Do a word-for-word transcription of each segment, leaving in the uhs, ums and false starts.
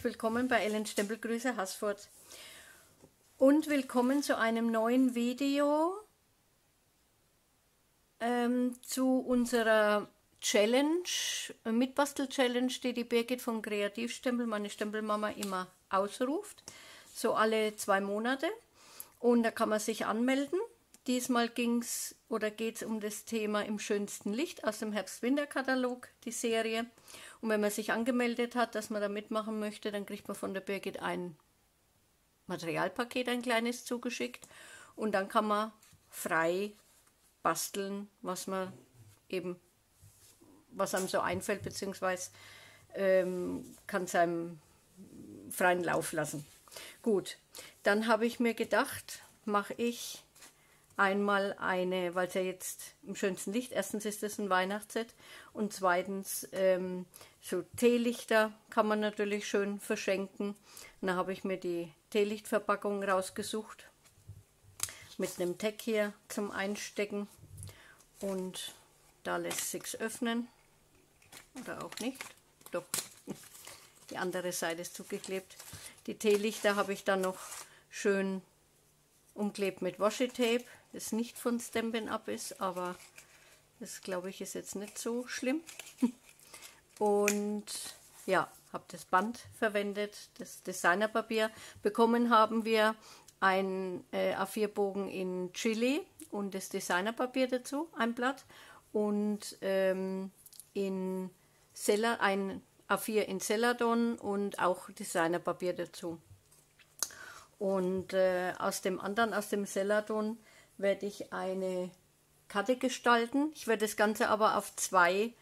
herzlich willkommen bei Ellen Stempelgrüße Haßfurt und willkommen zu einem neuen Video ähm, zu unserer Challenge, Mitbastel-Challenge, die die Birgit vom Kreativstempel, meine Stempelmama, immer ausruft, so alle zwei Monate und da kann man sich anmelden. Diesmal ging's oder geht es um das Thema Im schönsten Licht aus dem Herbst-Winter-Katalog, die Serie. Und wenn man sich angemeldet hat, dass man da mitmachen möchte, dann kriegt man von der Birgit ein Materialpaket, ein kleines, zugeschickt. Und dann kann man frei basteln, was man eben, was einem so einfällt, beziehungsweise ähm, kann es einem freien Lauf lassen. Gut, dann habe ich mir gedacht, mache ich einmal eine, weil es ja jetzt im schönsten Licht, erstens ist es ein Weihnachtsset und zweitens ähm, so Teelichter kann man natürlich schön verschenken. Und da habe ich mir die Teelichtverpackung rausgesucht mit einem Tag hier zum Einstecken und da lässt sich's öffnen oder auch nicht. Doch, die andere Seite ist zugeklebt. Die Teelichter habe ich dann noch schön umklebt mit Washi-Tape, das nicht von Stampin' Up ist, aber das, glaube ich, ist jetzt nicht so schlimm. Und ja, habe das Band verwendet, das Designerpapier. Bekommen haben wir einen äh, A vier Bogen in Chili und das Designerpapier dazu, ein Blatt. Und ähm, in Sella, ein A vier in Celadon und auch Designerpapier dazu. Und äh, aus dem anderen, aus dem Celadon, werde ich eine Karte gestalten. Ich werde das Ganze aber auf zwei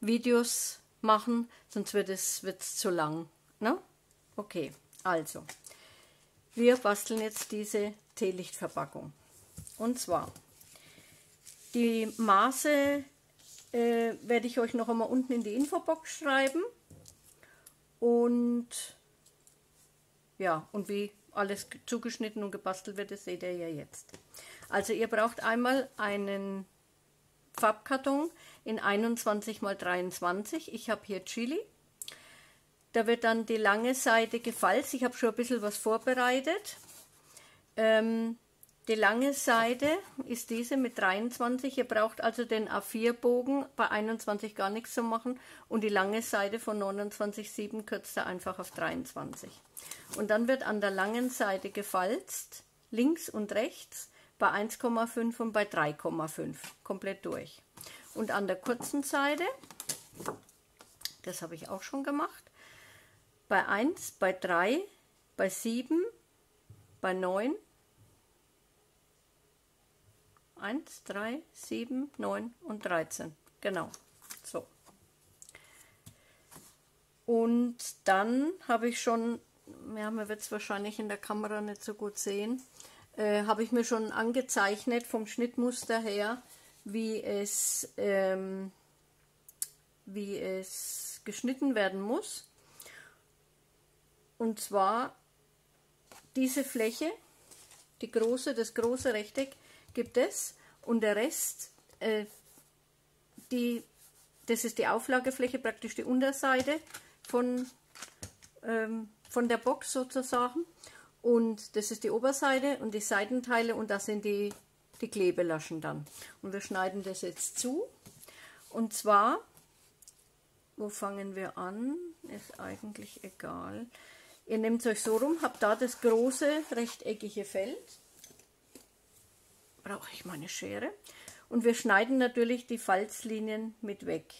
Videos machen, sonst wird es wird's zu lang. Ne? Okay, also, wir basteln jetzt diese Teelichtverpackung. Und zwar, die Maße äh, werde ich euch noch einmal unten in die Infobox schreiben. Und ja, und wie alles zugeschnitten und gebastelt wird, das seht ihr ja jetzt. Also ihr braucht einmal einen Farbkarton in einundzwanzig mal dreiundzwanzig. Ich habe hier Chili. Da wird dann die lange Seite gefalzt. Ich habe schon ein bisschen was vorbereitet. Ähm, die lange Seite ist diese mit dreiundzwanzig. Ihr braucht also den A vier Bogen, bei einundzwanzig gar nichts zu machen. Und die lange Seite von neunundzwanzig Komma sieben kürzt ihr einfach auf dreiundzwanzig. Und dann wird an der langen Seite gefalzt, links und rechts, bei eins Komma fünf und bei drei Komma fünf, komplett durch. Und an der kurzen Seite, das habe ich auch schon gemacht, bei eins, bei drei, bei sieben, bei neun, eins, drei, sieben, neun und dreizehn, genau, so. Und dann habe ich schon, ja, man wird es wahrscheinlich in der Kamera nicht so gut sehen, äh, habe ich mir schon angezeichnet vom Schnittmuster her, wie es, ähm, wie es geschnitten werden muss. Und zwar diese Fläche, die große, das große Rechteck gibt es und der Rest, äh, die, das ist die Auflagefläche, praktisch die Unterseite von ähm, von der Box sozusagen und das ist die Oberseite und die Seitenteile und das sind die, die Klebelaschen dann. Und wir schneiden das jetzt zu und zwar, wo fangen wir an, ist eigentlich egal. Ihr nehmt euch so rum, habt da das große rechteckige Feld, brauche ich meine Schere und wir schneiden natürlich die Falzlinien mit weg.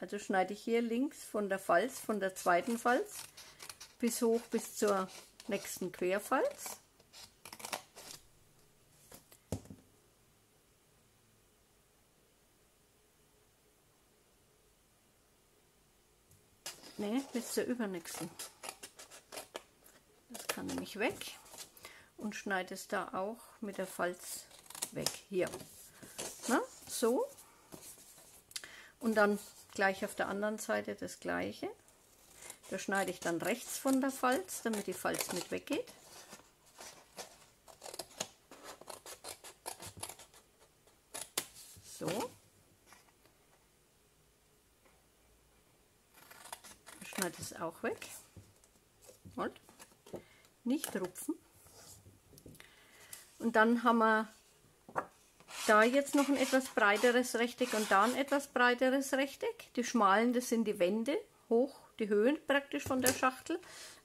Also schneide ich hier links von der Falz, von der zweiten Falz, bis hoch bis zur nächsten Querfalz. Ne, bis zur übernächsten. Das kann nämlich weg und schneide es da auch mit der Falz weg. Hier. Na, so. Und dann gleich auf der anderen Seite das gleiche. Da schneide ich dann rechts von der Falz, damit die Falz mit weggeht. So. Ich schneide es auch weg. halt. Nicht rupfen. Und dann haben wir da jetzt noch ein etwas breiteres Rechteck und da ein etwas breiteres Rechteck. Die schmalen, das sind die Wände, hoch, die Höhen praktisch von der Schachtel.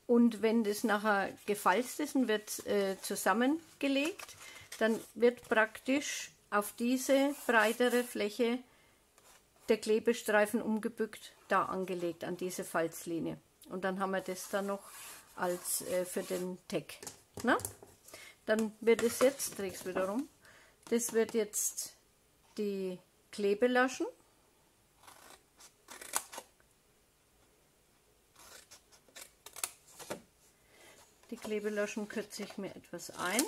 Und wenn das nachher gefalzt ist und wird äh, zusammengelegt, dann wird praktisch auf diese breitere Fläche der Klebestreifen umgebückt, da angelegt an diese Falzlinie. Und dann haben wir das dann noch als äh, für den Tag. Na? Dann wird es jetzt, dreh ich es wieder rum, das wird jetzt die Klebelaschen. Die Klebelaschen kürze ich mir etwas ein.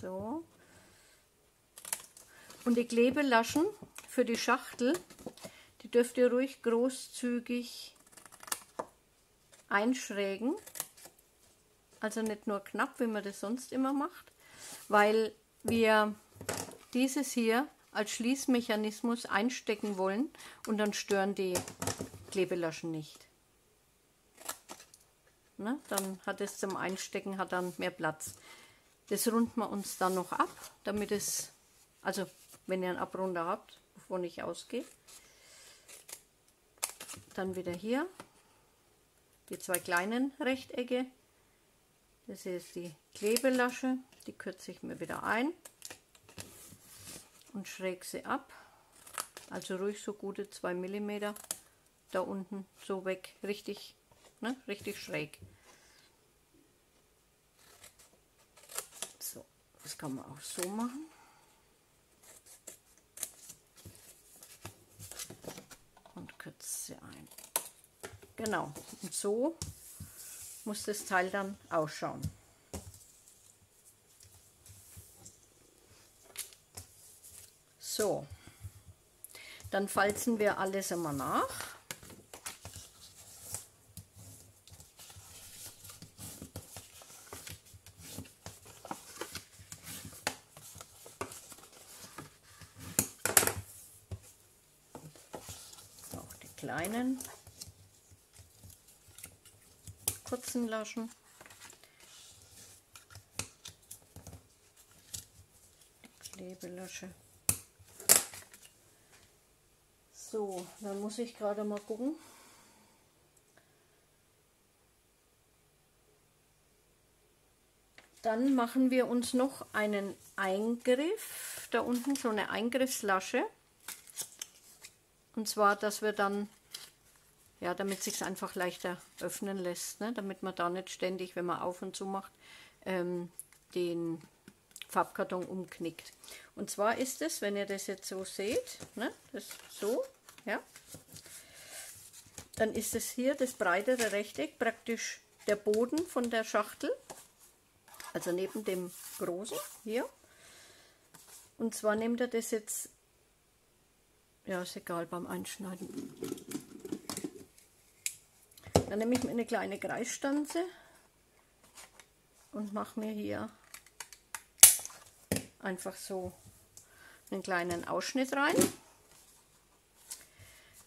So. Und die Klebelaschen für die Schachtel, die dürft ihr ruhig großzügig einschrägen. Also nicht nur knapp, wie man das sonst immer macht, weil wir dieses hier als Schließmechanismus einstecken wollen und dann stören die Klebelaschen nicht. Ne? Dann hat es zum Einstecken hat dann mehr Platz. Das runden wir uns dann noch ab, damit es, also wenn ihr einen Abrunder habt, wovon ich ausgehe, dann wieder hier die zwei kleinen Rechtecke. Das hier ist die Klebelasche, die kürze ich mir wieder ein und schräg sie ab, also ruhig so gute zwei Millimeter da unten so weg, richtig, ne, richtig schräg. So, das kann man auch so machen. Und kürzt sie ein. Genau, und so muss das Teil dann ausschauen. So, dann falzen wir alles einmal nach. Auch die kleinen kurzen Laschen. Die Klebelasche. So, dann muss ich gerade mal gucken. Dann machen wir uns noch einen Eingriff, da unten so eine Eingriffslasche. Und zwar, dass wir dann, ja, damit es sich einfach leichter öffnen lässt, ne? Damit man da nicht ständig, wenn man auf und zu macht, ähm, den Farbkarton umknickt. Und zwar ist es, wenn ihr das jetzt so seht, ne? Das so. Ja. Dann ist es hier das breitere Rechteck, praktisch der Boden von der Schachtel, also neben dem großen hier. Und zwar nehmt ihr das jetzt, ja, ist egal, beim Einschneiden. Dann nehme ich mir eine kleine Kreisstanze und mache mir hier einfach so einen kleinen Ausschnitt rein.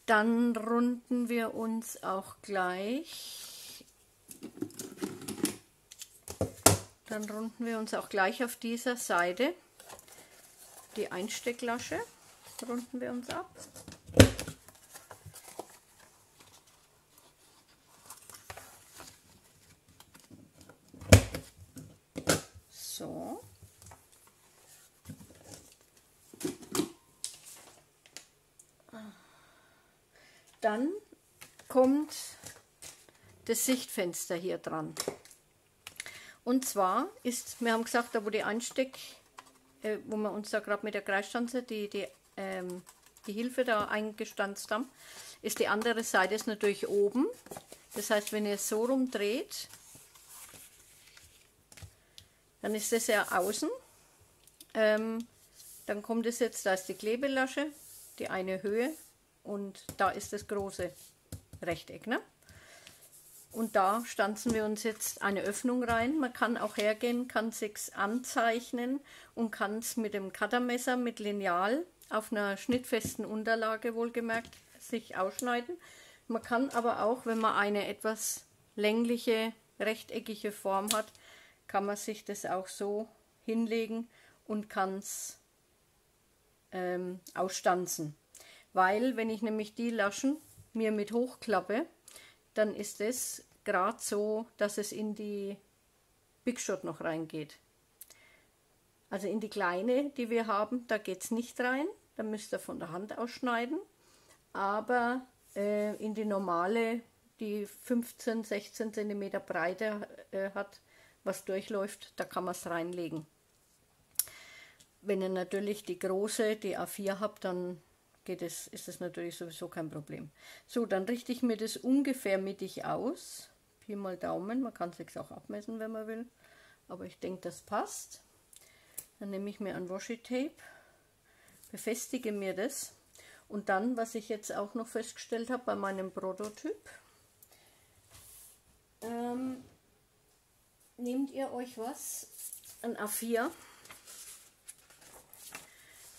Dann runden wir uns auch gleich, dann runden wir uns auch gleich auf dieser Seite die Einstecklasche, runden wir uns ab. So. Dann kommt das Sichtfenster hier dran. Und zwar ist, wir haben gesagt, da wo die Einsteck, äh, wo wir uns da gerade mit der Kreisstanze die, die, ähm, die Hilfe da eingestanzt haben, ist die andere Seite ist natürlich oben. Das heißt, wenn ihr es so rumdreht, dann ist das ja außen. Ähm, dann kommt es jetzt, da ist die Klebelasche, die eine Höhe. Und da ist das große Rechteck, ne? Und da stanzen wir uns jetzt eine Öffnung rein. Man kann auch hergehen, kann es anzeichnen und kann es mit dem Cuttermesser, mit Lineal auf einer schnittfesten Unterlage wohlgemerkt sich ausschneiden. Man kann aber auch, wenn man eine etwas längliche, rechteckige Form hat, kann man sich das auch so hinlegen und kann es ähm, ausstanzen. Weil, wenn ich nämlich die Laschen mir mit hochklappe, dann ist es gerade so, dass es in die Big Shot noch reingeht. Also in die kleine, die wir haben, da geht es nicht rein. Da müsst ihr von der Hand ausschneiden. Aber äh, in die normale, die fünfzehn, sechzehn Zentimeter Breite äh, hat, was durchläuft, da kann man es reinlegen. Wenn ihr natürlich die große, die A vier habt, dann geht es, ist das natürlich sowieso kein Problem. So, dann richte ich mir das ungefähr mittig aus. Pi mal Daumen, man kann es jetzt auch abmessen, wenn man will. Aber ich denke, das passt. Dann nehme ich mir ein Washi-Tape, befestige mir das. Und dann, was ich jetzt auch noch festgestellt habe bei meinem Prototyp, ähm, nehmt ihr euch was, ein A vier,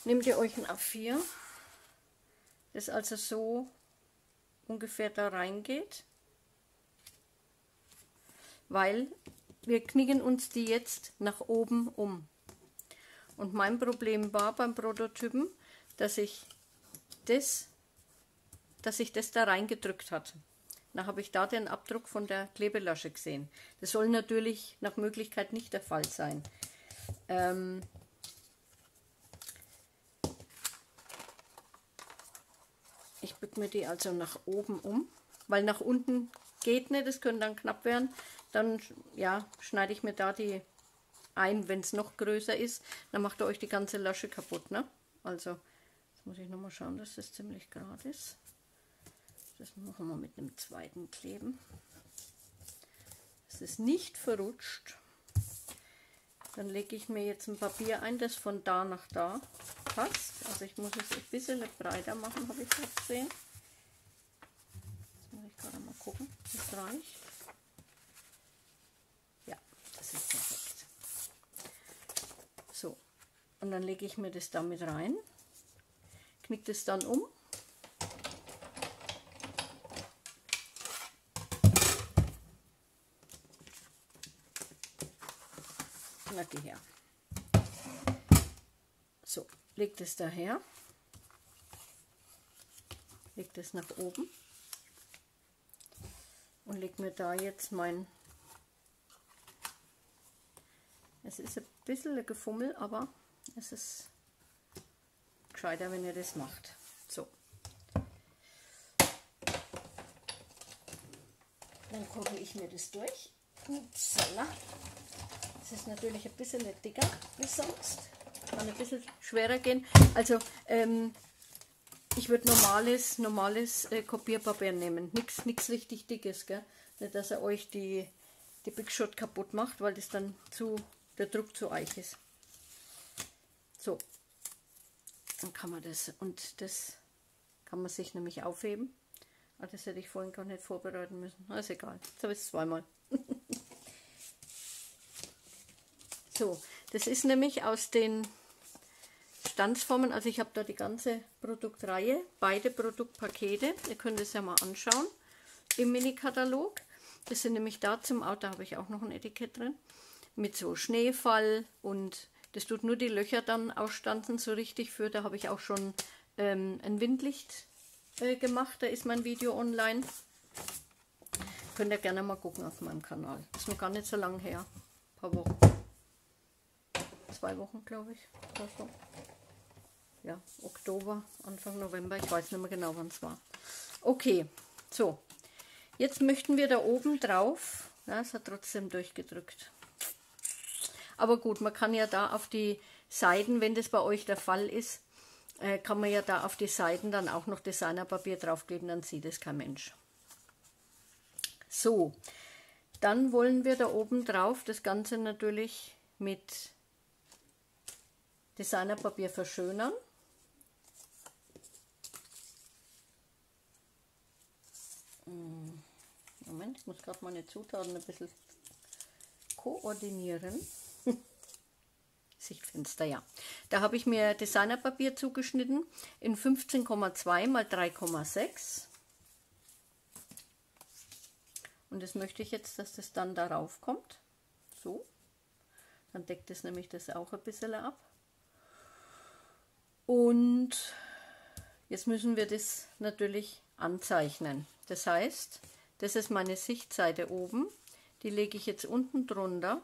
nehmt ihr euch ein A vier, das also so ungefähr da reingeht, weil wir knicken uns die jetzt nach oben um. Und mein Problem war beim Prototypen, dass ich das, dass ich das da reingedrückt hatte. Dann habe ich da den Abdruck von der Klebelasche gesehen. Das soll natürlich nach Möglichkeit nicht der Fall sein. Ähm ich bücke mir die also nach oben um, weil nach unten geht nicht, das könnte dann knapp werden. Dann ja, schneide ich mir da die ein, wenn es noch größer ist, dann macht ihr euch die ganze Lasche kaputt. Ne? Also, jetzt muss ich nochmal schauen, dass das ziemlich gerade ist. Das machen wir mit einem zweiten Kleben. Es ist nicht verrutscht. Dann lege ich mir jetzt ein Papier ein, das von da nach da passt. Also ich muss es ein bisschen breiter machen, habe ich gesehen. Jetzt muss ich gerade mal gucken, das reicht. Ja, das ist perfekt. So, und dann lege ich mir das damit rein, knicke das dann um. Na, geh her. So, legt es daher, legt es nach oben und legt mir da jetzt mein. Es ist ein bisschen Gefummel, aber es ist gescheiter, wenn ihr das macht. So. Dann gucke ich mir das durch. Upsala. Das ist natürlich ein bisschen dicker als sonst, kann ein bisschen schwerer gehen. Also ähm, ich würde normales, normales äh, Kopierpapier nehmen, nichts nichts richtig dickes, gell? Nicht, dass er euch die, die Big Shot kaputt macht, weil das dann zu, der Druck zu eich ist. So, dann kann man das, und das kann man sich nämlich aufheben. Aber das hätte ich vorhin gar nicht vorbereiten müssen, ist egal, jetzt habe ich es zweimal. So, das ist nämlich aus den Stanzformen, also ich habe da die ganze Produktreihe, beide Produktpakete, ihr könnt es ja mal anschauen im Mini-Katalog. Das sind nämlich da zum Auto, da habe ich auch noch ein Etikett drin, mit so Schneefall, und das tut nur die Löcher dann ausstanzen so richtig für, da habe ich auch schon ähm, ein Windlicht äh, gemacht, da ist mein Video online. Könnt ihr gerne mal gucken auf meinem Kanal, ist noch gar nicht so lange her, ein paar Wochen. Zwei Wochen, glaube ich, oder so. Ja, Oktober, Anfang November, ich weiß nicht mehr genau, wann es war. Okay, so. Jetzt möchten wir da oben drauf, ja, es hat trotzdem durchgedrückt. Aber gut, man kann ja da auf die Seiten, wenn das bei euch der Fall ist, äh, kann man ja da auf die Seiten dann auch noch Designerpapier draufkleben, dann sieht es kein Mensch. So, dann wollen wir da oben drauf das Ganze natürlich mit Designerpapier verschönern. Moment, ich muss gerade meine Zutaten ein bisschen koordinieren. Sichtfenster, ja. Da habe ich mir Designerpapier zugeschnitten in fünfzehn Komma zwei mal drei Komma sechs. Und das möchte ich jetzt, dass das dann darauf kommt. So. Dann deckt es nämlich das auch ein bisschen ab. Und jetzt müssen wir das natürlich anzeichnen. Das heißt, das ist meine Sichtseite oben. Die lege ich jetzt unten drunter.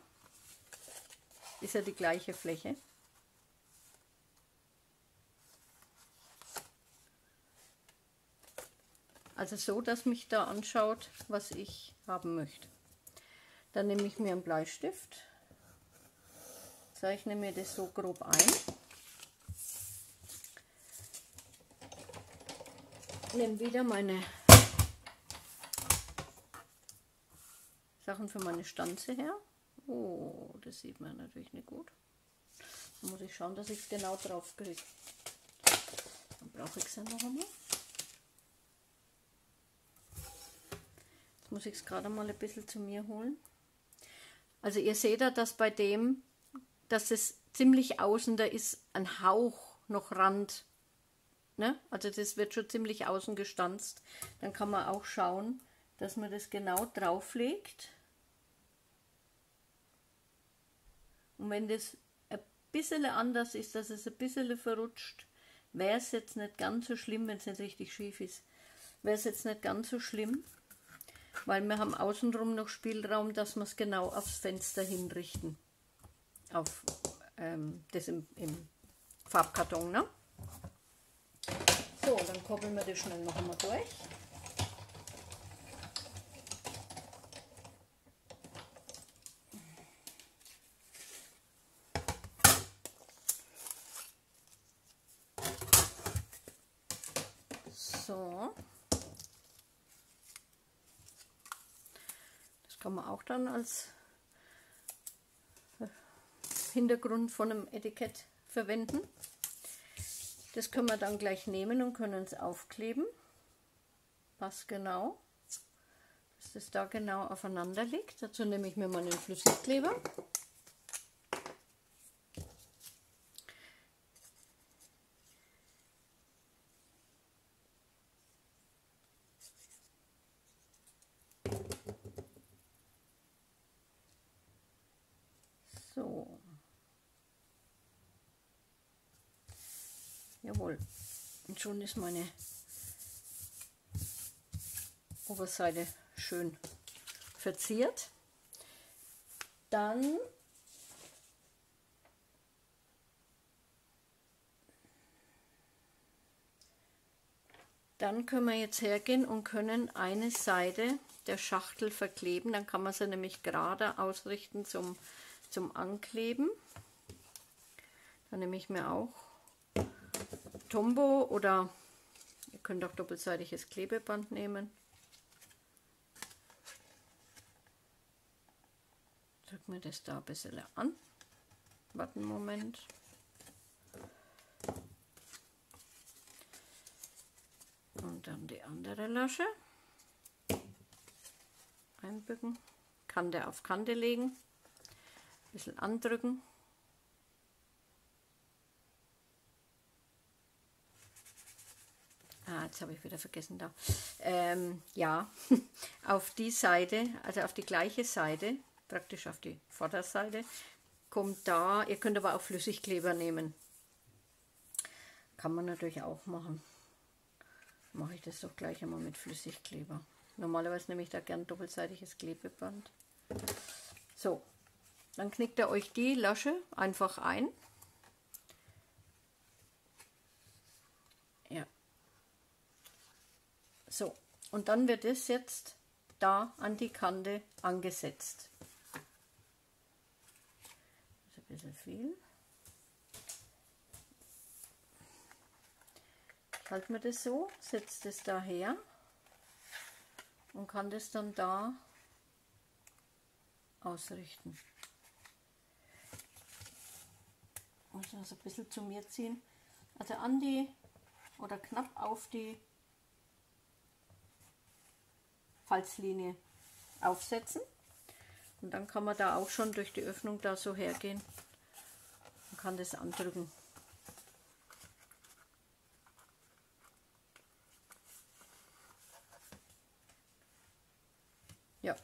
Ist ja die gleiche Fläche. Also so, dass mich da anschaut, was ich haben möchte. Dann nehme ich mir einen Bleistift, zeichne mir das so grob ein. Nehme wieder meine Sachen für meine Stanze her. Oh, das sieht man natürlich nicht gut. Da muss ich schauen, dass ich es genau drauf kriege. Dann brauche ich es ja noch einmal. Jetzt muss ich es gerade mal ein bisschen zu mir holen. Also ihr seht ja, dass bei dem, dass es ziemlich außen, da ist ein Hauch noch Rand. Ne? Also das wird schon ziemlich außen gestanzt. Dann kann man auch schauen, dass man das genau drauf legt. Und wenn das ein bisschen anders ist, dass es ein bisschen verrutscht, wäre es jetzt nicht ganz so schlimm, wenn es nicht richtig schief ist. Wäre es jetzt nicht ganz so schlimm, weil wir haben außenrum noch Spielraum, dass wir es genau aufs Fenster hinrichten. Auf ähm, das im, im Farbkarton, ne? So, dann koppeln wir das schnell noch einmal durch. So. Das kann man auch dann als Hintergrund von einem Etikett verwenden. Das können wir dann gleich nehmen und können es aufkleben. Passgenau, dass das da genau aufeinander liegt. Dazu nehme ich mir meinen Flüssigkleber. Jawohl, und schon ist meine Oberseite schön verziert. Dann dann können wir jetzt hergehen und können eine Seite der Schachtel verkleben. Dann kann man sie nämlich gerade ausrichten zum, zum Ankleben. Dann nehme ich mir auch Tombo oder ihr könnt auch doppelseitiges Klebeband nehmen. Drück mir das da ein bisschen an. Warten einen Moment. Und dann die andere Lasche. Einbücken. Kante auf Kante legen. Ein bisschen andrücken. Ah, jetzt habe ich wieder vergessen da. Ähm, ja, auf die Seite, also auf die gleiche Seite, praktisch auf die Vorderseite, kommt da, ihr könnt aber auch Flüssigkleber nehmen. Kann man natürlich auch machen. Mache ich das doch gleich einmal mit Flüssigkleber. Normalerweise nehme ich da gern doppelseitiges Klebeband. So, dann knickt ihr euch die Lasche einfach ein. Ja. So, und dann wird es jetzt da an die Kante angesetzt. Das ist ein bisschen viel. Ich halte mir das so, setze das da her und kann das dann da ausrichten. Ich muss das ein bisschen zu mir ziehen. Also an die oder knapp auf die Falzlinie aufsetzen und dann kann man da auch schon durch die Öffnung da so hergehen und kann das andrücken. Ja.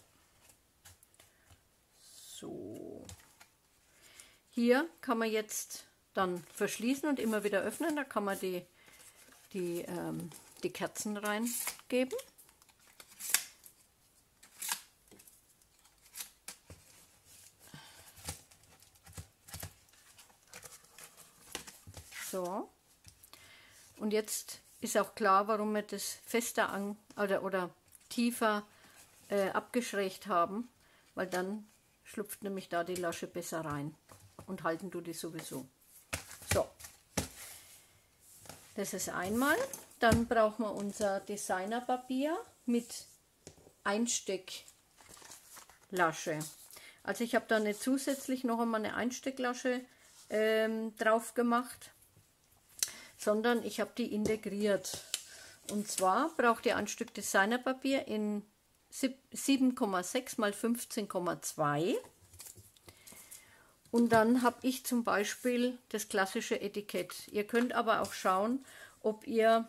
So. Hier kann man jetzt dann verschließen und immer wieder öffnen. Da kann man die, die, ähm, die Kerzen reingeben. So. Und jetzt ist auch klar, warum wir das fester an oder, oder tiefer äh, abgeschrägt haben, weil dann schlüpft nämlich da die Lasche besser rein und halten du die sowieso. So, das ist einmal. Dann brauchen wir unser Designerpapier mit Einstecklasche. Also ich habe da eine zusätzlich noch einmal eine Einstecklasche ähm, drauf gemacht, sondern ich habe die integriert. Und zwar braucht ihr ein Stück Designerpapier in sieben Komma sechs mal fünfzehn Komma zwei. Und dann habe ich zum Beispiel das klassische Etikett. Ihr könnt aber auch schauen, ob ihr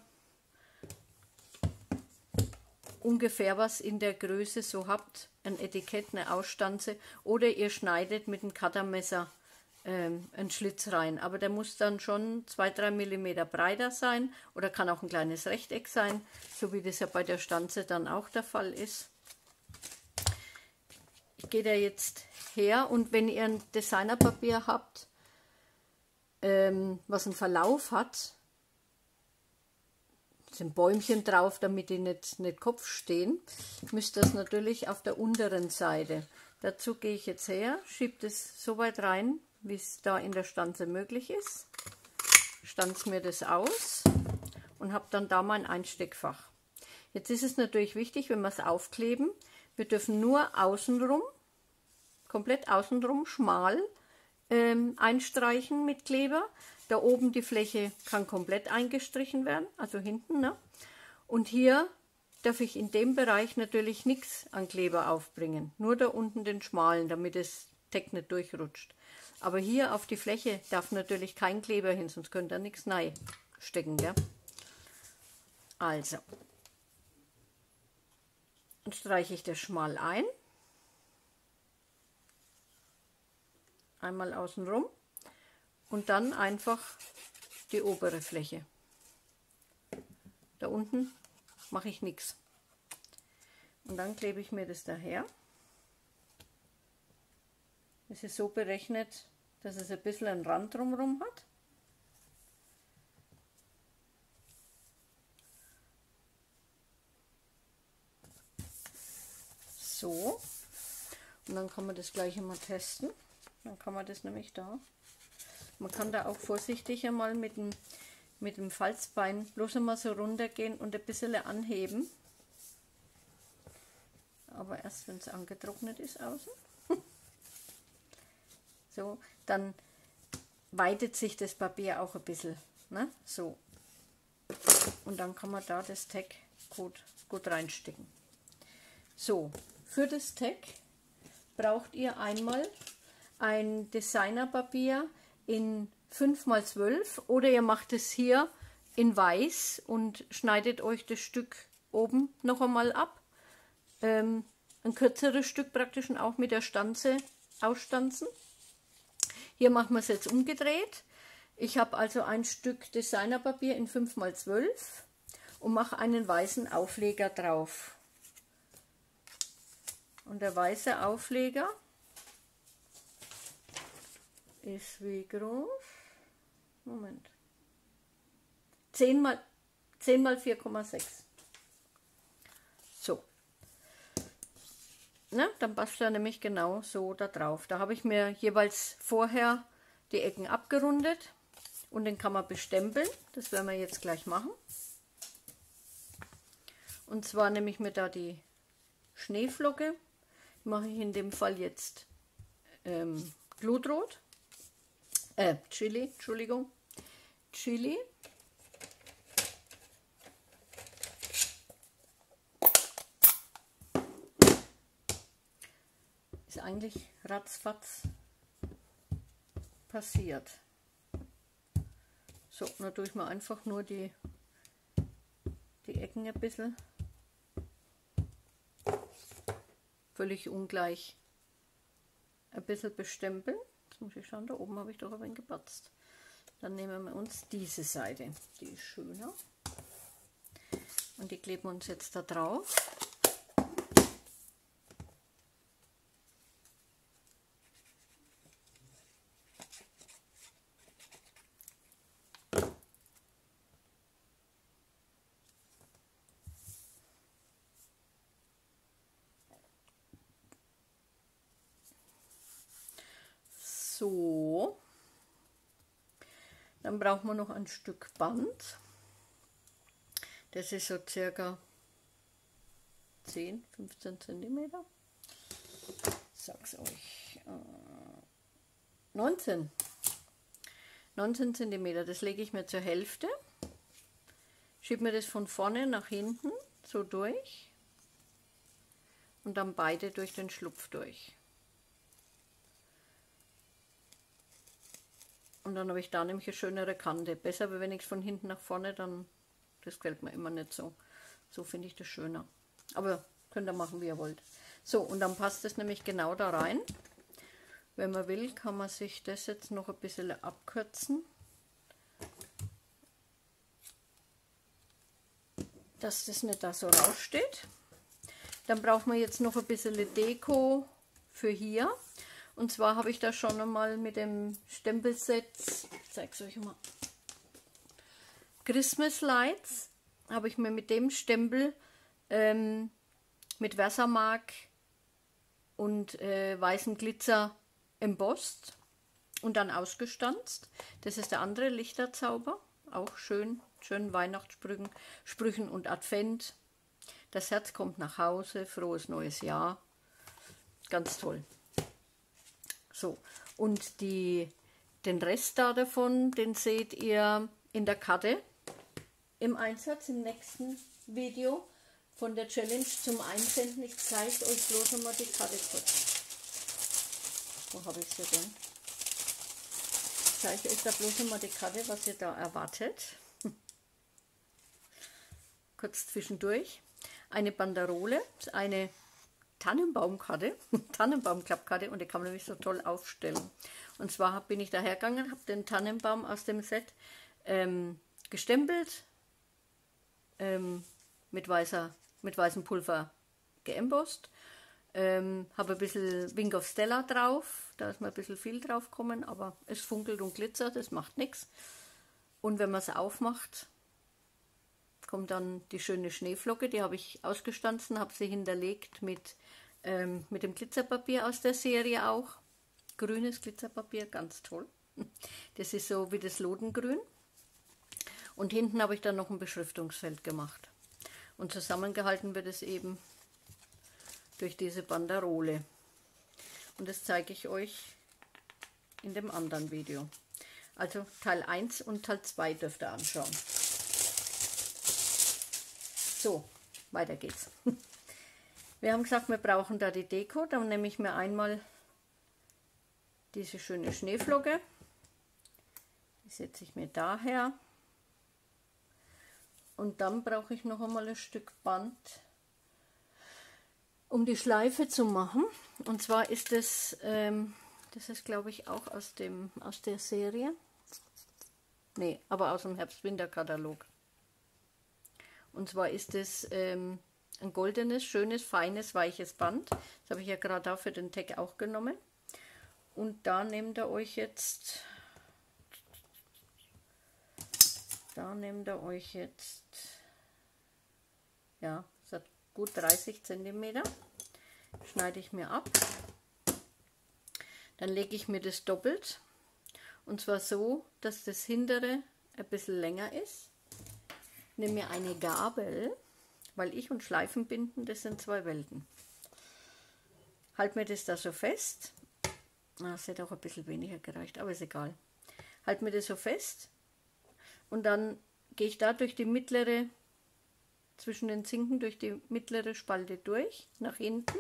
ungefähr was in der Größe so habt. Ein Etikett, eine Ausstanze. Oder ihr schneidet mit einem Cuttermesser ähm, einen Schlitz rein. Aber der muss dann schon zwei bis drei Millimeter breiter sein. Oder kann auch ein kleines Rechteck sein. So wie das ja bei der Stanze dann auch der Fall ist. Ich gehe da jetzt her und wenn ihr ein Designerpapier habt, ähm, was einen Verlauf hat, sind Bäumchen drauf, damit die nicht, nicht Kopf stehen, müsst ihr das natürlich auf der unteren Seite. Dazu gehe ich jetzt her, schiebe das so weit rein, wie es da in der Stanze möglich ist, stanze mir das aus und habe dann da mein Einsteckfach. Jetzt ist es natürlich wichtig, wenn wir es aufkleben, wir dürfen nur außenrum, komplett außenrum, schmal ähm, einstreichen mit Kleber. Da oben die Fläche kann komplett eingestrichen werden, also hinten. Ne? Und hier darf ich in dem Bereich natürlich nichts an Kleber aufbringen. Nur da unten den schmalen, damit das Teck nicht durchrutscht. Aber hier auf die Fläche darf natürlich kein Kleber hin, sonst könnt ihr nichts reinstecken. Gell? Also. Dann streiche ich das schmal ein. Einmal außen rum und dann einfach die obere Fläche. Da unten mache ich nichts. Und dann klebe ich mir das daher. Es ist so berechnet, dass es ein bisschen einen Rand drumherum hat. So, und dann kann man das gleich mal testen. Dann kann man das nämlich da, man kann da auch vorsichtig einmal mit dem, mit dem Falzbein bloß einmal so runtergehen und ein bisschen anheben. Aber erst wenn es angetrocknet ist außen. So, dann weitet sich das Papier auch ein bisschen. Ne? So. Und dann kann man da das Tag gut, gut reinstecken. So, für das Tag braucht ihr einmal ein Designerpapier in fünf mal zwölf oder ihr macht es hier in weiß und schneidet euch das Stück oben noch einmal ab. Ähm, ein kürzeres Stück praktisch und auch mit der Stanze ausstanzen. Hier machen wir es jetzt umgedreht. Ich habe also ein Stück Designerpapier in fünf mal zwölf und mache einen weißen Aufleger drauf. Und der weiße Aufleger ist wie groß? Moment. zehn mal vier Komma sechs. So. Na, dann passt er nämlich genau so da drauf. Da habe ich mir jeweils vorher die Ecken abgerundet und den kann man bestempeln. Das werden wir jetzt gleich machen. Und zwar nehme ich mir da die Schneeflocke. Die mache ich in dem Fall jetzt ähm, Glutrot. Äh, Chili, Entschuldigung, Chili. Ist eigentlich ratzfatz passiert. So, dann tue ich mir einfach nur die, die Ecken ein bisschen. Völlig ungleich ein bisschen bestempeln. Jetzt muss ich schauen, da oben habe ich doch ein wenig gepatzt. Dann nehmen wir uns diese Seite, die ist schöner. Und die kleben wir uns jetzt da drauf. So, dann brauchen wir noch ein Stück Band. Das ist so circa zehn, fünfzehn Zentimeter. Ich sag's euch. neunzehn Zentimeter. Das lege ich mir zur Hälfte. Schiebe mir das von vorne nach hinten so durch. Und dann beide durch den Schlupf durch. Und dann habe ich da nämlich eine schönere Kante. Besser, aber wenn ich es von hinten nach vorne, dann... Das gefällt mir immer nicht so. So finde ich das schöner. Aber könnt ihr machen, wie ihr wollt. So, und dann passt es nämlich genau da rein. Wenn man will, kann man sich das jetzt noch ein bisschen abkürzen. Dass das nicht da so raussteht. Dann brauchen wir jetzt noch ein bisschen Deko für hier. Und zwar habe ich da schon einmal mit dem Stempelset, ich zeige es euch mal, Christmas Lights habe ich mir mit dem Stempel ähm, mit Versamark und äh, weißem Glitzer embossed und dann ausgestanzt. Das ist der andere Lichterzauber, auch schön, schönen Weihnachtssprüchen Sprüchen und Advent. Das Herz kommt nach Hause, frohes neues Jahr, ganz toll. So, und die, den Rest da davon, den seht ihr in der Karte. Im Einsatz im nächsten Video von der Challenge zum Einsenden. Ich zeige euch bloß nochmal die Karte kurz. Wo habe ich sie denn? Ich zeige euch da bloß nochmal die Karte, was ihr da erwartet. Kurz zwischendurch. Eine Banderole, eine Tannenbaumkarte, Tannenbaumklappkarte, und die kann man nämlich so toll aufstellen. Und zwar bin ich dahergegangen, habe den Tannenbaum aus dem Set ähm, gestempelt, ähm, mit, weißer, mit weißem Pulver geembossed, ähm, habe ein bisschen Wink of Stella drauf, da ist mal ein bisschen viel drauf gekommen, aber es funkelt und glitzert, das macht nichts. Und wenn man es aufmacht, kommt dann die schöne Schneeflocke, die habe ich ausgestanzt, habe sie hinterlegt mit, ähm, mit dem Glitzerpapier aus der Serie auch. Grünes Glitzerpapier, ganz toll. Das ist so wie das Lodengrün. Und hinten habe ich dann noch ein Beschriftungsfeld gemacht. Und zusammengehalten wird es eben durch diese Banderole. Und das zeige ich euch in dem anderen Video. Also Teil eins und Teil zwei dürft ihr anschauen. So, weiter geht's. Wir haben gesagt, wir brauchen da die Deko. Dann nehme ich mir einmal diese schöne Schneeflocke. Die setze ich mir daher. Und dann brauche ich noch einmal ein Stück Band, um die Schleife zu machen. Und zwar ist das, ähm, das ist glaube ich auch aus, dem, aus der Serie. Nee, aber aus dem Herbst-Winter-Katalog. Und zwar ist es ähm, ein goldenes, schönes, feines, weiches Band. Das habe ich ja gerade da für den Tag auch genommen. Und da nehmt ihr euch jetzt, da nehmt ihr euch jetzt, ja, es hat gut dreißig Zentimeter, schneide ich mir ab. Dann lege ich mir das doppelt. Und zwar so, dass das hintere ein bisschen länger ist. Nehme mir eine Gabel, weil ich und Schleifenbinden, das sind zwei Welten. Halt mir das da so fest. Na, es hätte auch ein bisschen weniger gereicht, aber ist egal. Halt mir das so fest und dann gehe ich da durch die mittlere, zwischen den Zinken, durch die mittlere Spalte durch, nach hinten,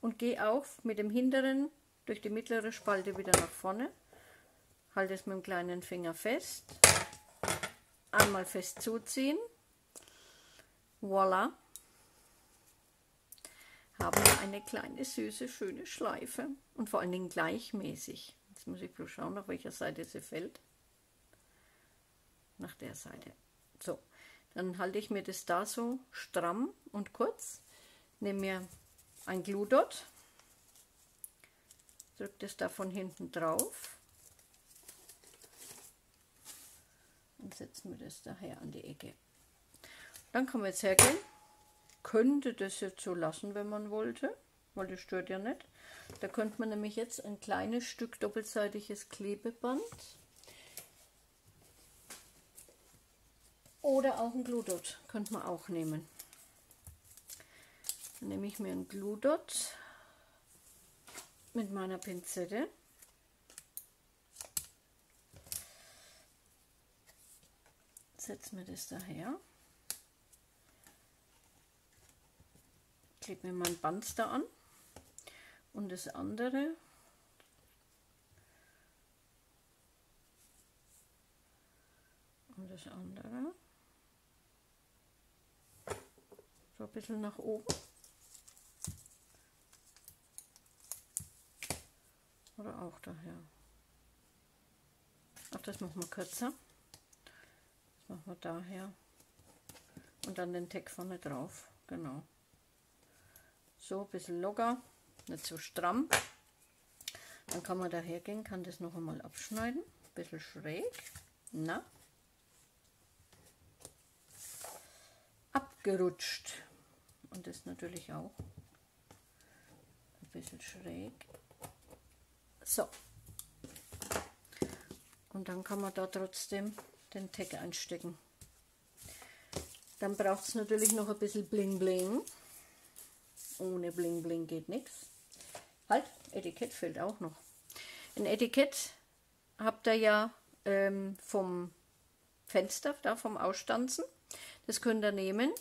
und gehe auch mit dem hinteren durch die mittlere Spalte wieder nach vorne, halte es mit dem kleinen Finger fest, einmal fest zuziehen, voila, haben wir eine kleine, süße, schöne Schleife und vor allen Dingen gleichmäßig. Jetzt muss ich bloß schauen, auf welcher Seite sie fällt. Nach der Seite. So, dann halte ich mir das da so stramm und kurz, nehme mir ein Glue-Dot, drücke das da von hinten drauf und setzen wir das daher an die Ecke. Dann kann man jetzt hergehen, könnte das jetzt so lassen, wenn man wollte, weil das stört ja nicht. Da könnte man nämlich jetzt ein kleines Stück doppelseitiges Klebeband oder auch ein Glue-Dot könnte man auch nehmen. Dann nehme ich mir ein Glue-Dot mit meiner Pinzette. Setze mir das daher. Klebe mir mein Band da an und das andere und das andere so ein bisschen nach oben oder auch daher. Ach, das machen wir kürzer. Das machen wir daher und dann den Tag vorne drauf, genau. So ein bisschen locker, nicht so stramm. Dann kann man daher gehen, kann das noch einmal abschneiden, ein bisschen schräg. Na, abgerutscht und das natürlich auch ein bisschen schräg. So, und dann kann man da trotzdem den Tag einstecken. Dann braucht es natürlich noch ein bisschen Bling Bling. Ohne Bling Bling geht nichts. Halt, Etikett fehlt auch noch. Ein Etikett habt ihr ja ähm, vom Fenster, da vom Ausstanzen. Das könnt ihr nehmen.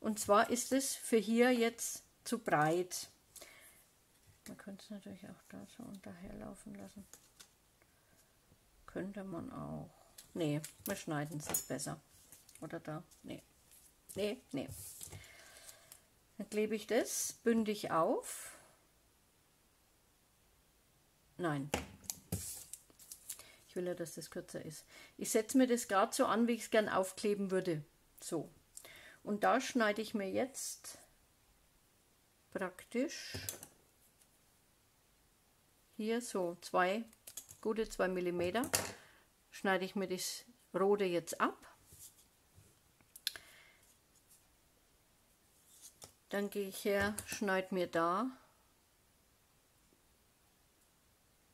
Und zwar ist es für hier jetzt zu breit. Man könnte es natürlich auch da so unterher laufen lassen. Könnte man auch. Nee, wir schneiden es besser. Oder da? Nee. Nee, nee. Dann klebe ich das bündig auf. Nein. Ich will ja, dass das kürzer ist. Ich setze mir das gerade so an, wie ich es gern aufkleben würde. So. Und da schneide ich mir jetzt praktisch hier so zwei, gute zwei Millimeter, schneide ich mir das Rote jetzt ab. Dann gehe ich her, schneide mir da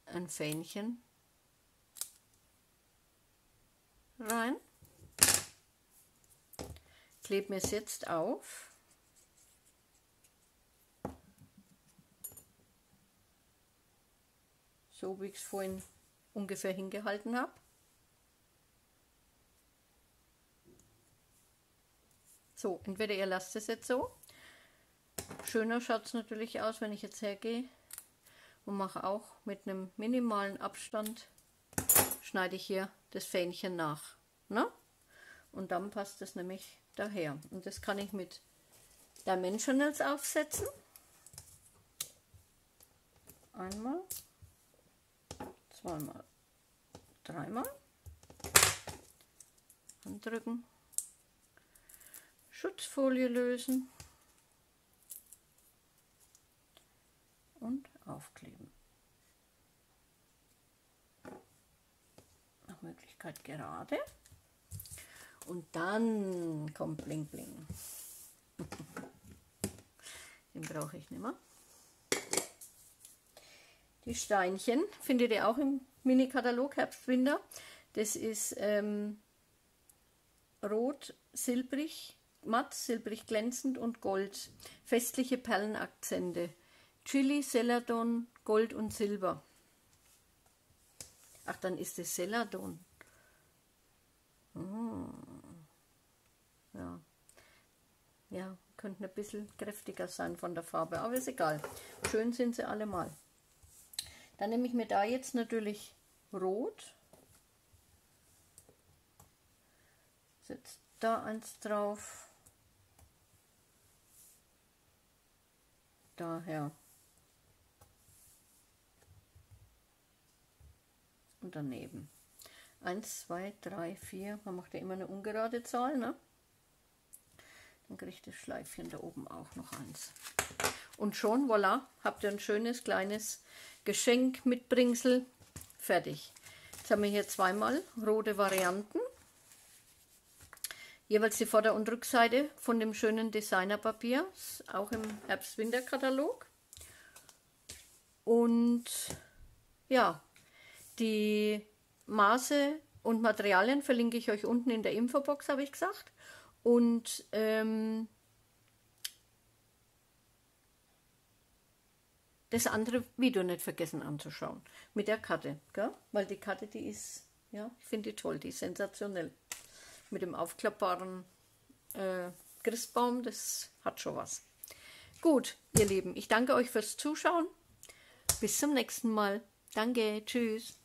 ein Fähnchen rein, klebe mir es jetzt auf, so wie ich es vorhin ungefähr hingehalten habe. So, entweder ihr lasst es jetzt so. Schöner schaut es natürlich aus, wenn ich jetzt hergehe und mache auch mit einem minimalen Abstand, schneide ich hier das Fähnchen nach. Ne? Und dann passt es nämlich daher. Und das kann ich mit Dimensionals aufsetzen. Einmal, zweimal, dreimal. Andrücken. Schutzfolie lösen. Und aufkleben. Nach Möglichkeit gerade. Und dann kommt Bling Bling. Den brauche ich nicht mehr. Die Steinchen findet ihr auch im Mini-Katalog Herbst-Winter. Das ist ähm, rot, silbrig, matt, silbrig glänzend und gold. Festliche Perlenakzente. Chili, Celadon, Gold und Silber. Ach, dann ist es Celadon. Hm. Ja. Ja, könnte ein bisschen kräftiger sein von der Farbe, aber ist egal. Schön sind sie allemal. Dann nehme ich mir da jetzt natürlich Rot Setzt da eins drauf. Daher. Und daneben. eins, zwei, drei, vier. Man macht ja immer eine ungerade Zahl, ne? Dann kriegt das Schleifchen da oben auch noch eins. Und schon, voilà, habt ihr ein schönes kleines Geschenk mit Bringsel. Fertig. Jetzt haben wir hier zweimal rote Varianten. Jeweils die Vorder- und Rückseite von dem schönen Designerpapier. Auch im Herbst-Winter-Katalog. Und ja, die Maße und Materialien verlinke ich euch unten in der Infobox, habe ich gesagt. Und ähm, das andere Video nicht vergessen anzuschauen mit der Karte, gell? Weil die Karte, die ist, ja, ich finde die toll, die ist sensationell. Mit dem aufklappbaren äh, Christbaum, das hat schon was. Gut, ihr Lieben, ich danke euch fürs Zuschauen. Bis zum nächsten Mal. Danke, tschüss.